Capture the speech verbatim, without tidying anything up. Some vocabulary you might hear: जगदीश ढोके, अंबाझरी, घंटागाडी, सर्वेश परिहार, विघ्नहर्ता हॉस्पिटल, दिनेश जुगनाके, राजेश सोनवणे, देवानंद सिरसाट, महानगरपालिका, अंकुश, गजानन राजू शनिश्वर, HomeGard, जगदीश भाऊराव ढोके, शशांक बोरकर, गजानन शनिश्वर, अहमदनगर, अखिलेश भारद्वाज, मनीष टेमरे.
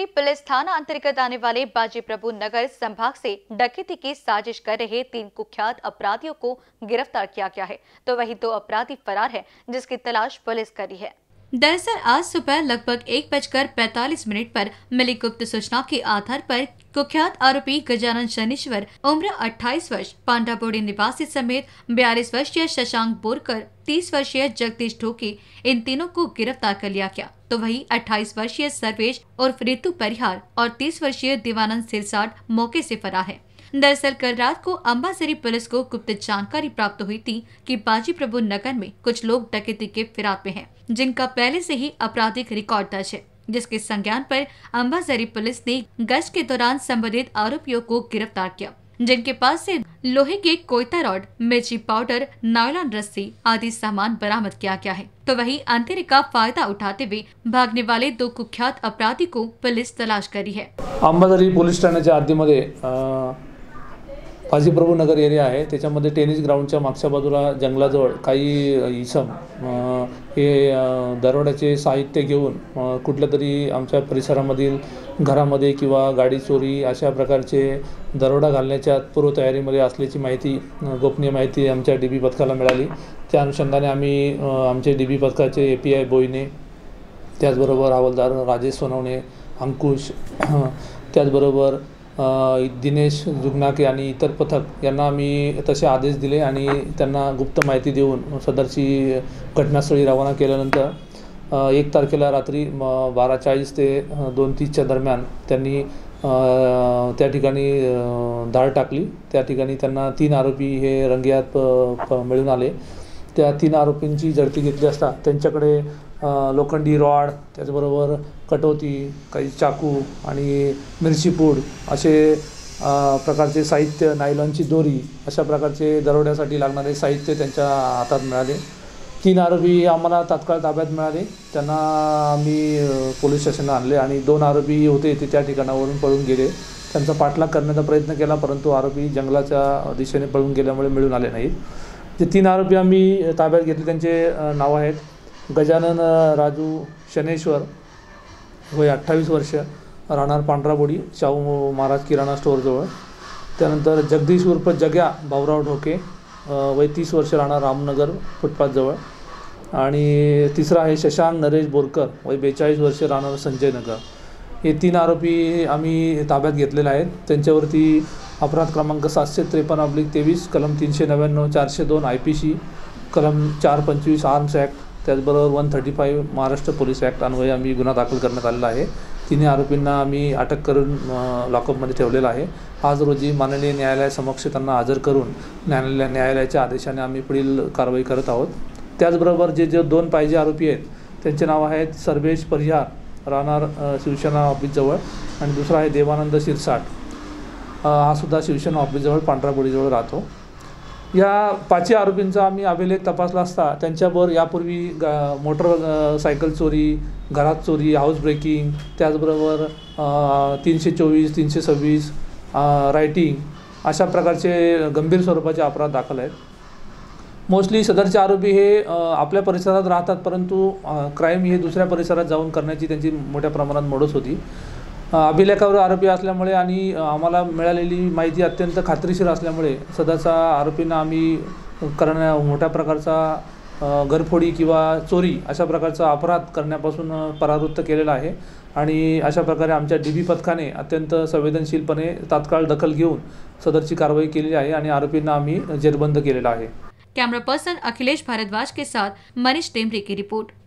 अंबाझरी police थाना अंतर्गत आने वाले बाजीप्रभु नगर संभाग से डकैती की साजिश कर रहे तीन कुख्यात अपराधियों को गिरफ्तार किया गया है, तो वही दो अपराधी फरार है जिसकी तलाश पुलिस कर रही है। दरअसल आज सुबह लगभग एक बजकर पैतालीस मिनट पर मिली गुप्त सूचना के आधार पर कुख्यात आरोपी गजानन शनिश्वर उम्र अट्ठाईस वर्ष पांडाबोड़ी निवासी समेत बयालीस वर्षीय शशांक बोरकर, तीस वर्षीय जगदीश ढोके, इन तीनों को गिरफ्तार कर लिया गया। तो वहीं अट्ठाईस वर्षीय सर्वेश उर्फ ऋतु परिहार और तीस वर्षीय देवानंद सिरसाट मौके से फरार है। दरअसल कल रात को अंबाझरी पुलिस को गुप्त जानकारी प्राप्त हुई थी कि बाजीप्रभु नगर में कुछ लोग डकैती के फिराक में हैं, जिनका पहले से ही आपराधिक रिकॉर्ड दर्ज है, जिसके संज्ञान पर अंबाझरी पुलिस ने गश्त के दौरान संबंधित आरोपियों को गिरफ्तार किया, जिनके पास से लोहे के कोयता रॉड, मिर्ची पाउडर, नायलॉन रस्सी आदि सामान बरामद किया गया है। तो वही अंधेरे का फायदा उठाते हुए भागने वाले दो कुख्यात अपराधी को पुलिस तलाश कर रही है। अंबाझरी पोलीस ठाण्याच्या हद्दीमध्ये बाजीप्रभू नगर एरिया आहे, त्याच्यामध्ये टेनिस ग्राउंडच्या मागच्या बाजूला जंगलाजवळ काही इसम हे दरोड्याचे साहित्य घेऊन कुठल्यातरी आमच्या परिसरामधील घरामध्ये किंवा गाडी चोरी अशा प्रकारचे दरोडा घालण्याच्या पूर्वतयारीमध्ये असल्याची माहिती, गोपनीय माहिती आमच्या डीबी पथकाला मिळाली। त्या अनुषंगाने आम्ही आमचे डीबी पथकाचे एपीआय बोईने, त्याचबरोबर हवालदार राजेश सोनवणे, अंकुश, त्याचबरोबर दिनेश जुगनाके आणि इतर पथक यांना आम्ही तसे आदेश दिले आणि त्यांना गुप्त माहिती देऊन सदरची घटनास्थळी रवाना केल्यानंतर एक तारखेला रात्री बारा चाळीस ते दोन तीसच्या दरम्यान त्यांनी त्या ठिकाणी धाड टाकली। त्या ठिकाणी त्यांना तीन आरोपी हे रंगेहात मिळून आले। त्या तीन आरोपींची झडती घेतली असता त्यांच्याकडे लोखंडी रॉड, त्याचबरोबर कटोती, काही चाकू आणि मिरचीपूड असे प्रकारचे साहित्य, नायलॉनची दोरी अशा प्रकारचे दरोड्यासाठी लागणारे साहित्य त्यांच्या हातात मिळाले। तीन आरोपी आम्हाला तात्काळ ताब्यात मिळाले, त्यांना आम्ही पोलीस स्टेशनला आणले आणि दोन आरोपी होते ते त्या ठिकाणावरून पळून गेले। त्यांचा पाठलाग करण्याचा प्रयत्न केला, परंतु आरोपी जंगलाच्या दिशेने पळून गेल्यामुळे मिळून आले नाहीत। जे तीन आरोपी आम्ही ताब्यात घेतले त्यांचे नाव आहेत गजानन राजू शनिश्वर, वय अठ्ठावीस वर्ष, राहणार पांढराबोडी, शाहू महाराज किराणा स्टोअरजवळ। त्यानंतर जगदीश उर्फ जग्या भाऊराव ढोके, वय तीस वर्ष, राहणार रामनगर फुटपाथजवळ। आणि तिसरा आहे शशांक नरेश बोरकर, वय बेचाळीस वर्ष, राहणार संजयनगर। हे तीन आरोपी आम्ही ताब्यात घेतलेले आहेत। त्यांच्यावरती अपराध क्रमांक सातशे त्रेपन्न अब्लिक तेवीस, कलम तीनशे नव्याण्णव, चारशे दोन आय पी सी, कलम चार पंचवीस आर्म्स ॲक्ट, त्याचबरोबर one thirty five Maharashtra police act अन्वये आम्ही गुन्हा दाखल करण्यात आलेला आहे। तिन्ही आरोपींना आम्ही अटक करून लॉकअपमध्ये ठेवलेला आहे। आज रोजी माननीय न्यायालयासमक्ष त्यांना हजर करून न्यायालय न्यायालयाच्या आदेशाने आम्ही पुढील कारवाई करत आहोत। त्याचबरोबर जे जे दोन पाहिजे आरोपी आहेत त्यांचे नाव आहेत सर्वेश परिहार, राहणार शिवसेना ऑफिसजवळ, आणि दुसरा आहे देवानंद सिरसाट, हा सुद्धा शिवसेना ऑफिसजवळ पांढराबोडीजवळ राहतो। या पाचही आरोपींचा आम्ही अभिलेख तपासला असता त्यांच्यावर यापूर्वी ग मोटर सायकल चोरी, घरात चोरी, हाऊस ब्रेकिंग, त्याचबरोबर तीनशे चोवीस, तीनशे सव्वीस, रायटिंग अशा प्रकारचे गंभीर स्वरूपाचे अपराध दाखल आहेत। मोस्टली सदरचे आरोपी हे आपल्या परिसरात राहतात, परंतु क्राईम हे दुसऱ्या परिसरात जाऊन करण्याची त्यांची मोठ्या प्रमाणात मोडस होती। अभिलेखावर आरोपी असल्यामुळे आणि आम्हाला मिळालेली माहिती अत्यंत खात्रीशीर असल्यामुळे सदाचा आरोपींना आम्ही करण्या मोठ्या प्रकारचा घरफोडी किंवा चोरी अशा प्रकारचा अपराध करण्यापासून परावृत्त केलेला आहे। आणि अशा प्रकारे आमच्या डी बी पथकाने अत्यंत संवेदनशीलपणे तात्काळ दखल घेऊन सदरची कारवाई केलेली आहे आणि आरोपींना आम्ही जेरबंद केलेला आहे। कॅमेरा पर्सन अखिलेश भारद्वाज के साथ मनीष टेमरे की रिपोर्ट।